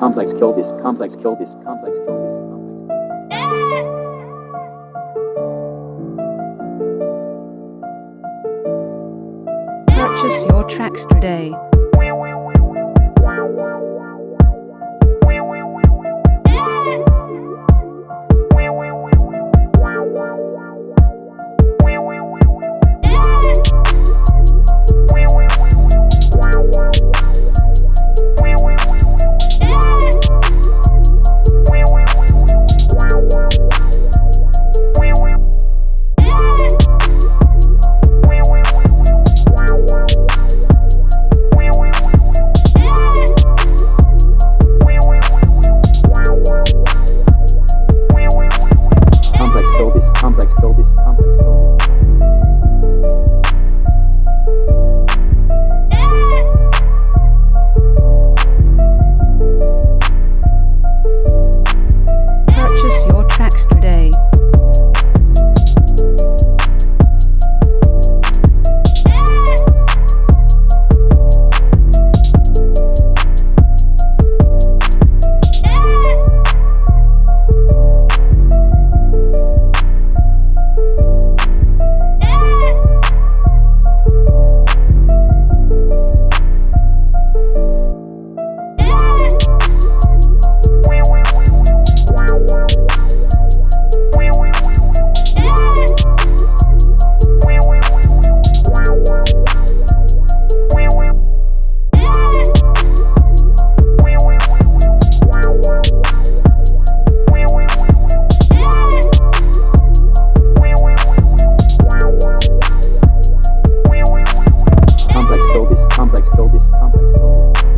Complex kill this, complex kill this, complex kill this, complex kill this. Purchase your tracks today. Complex kill this, complex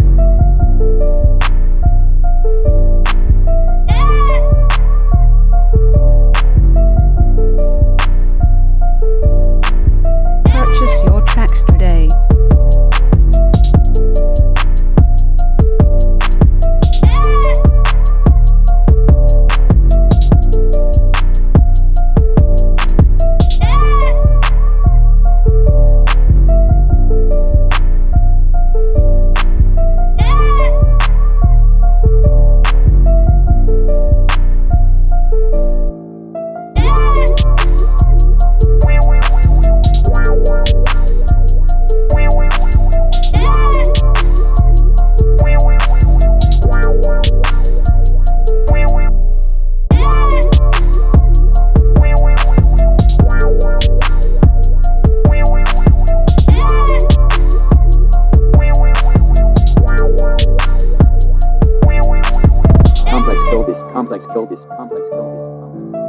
kill this, complex kill this, complex kill this.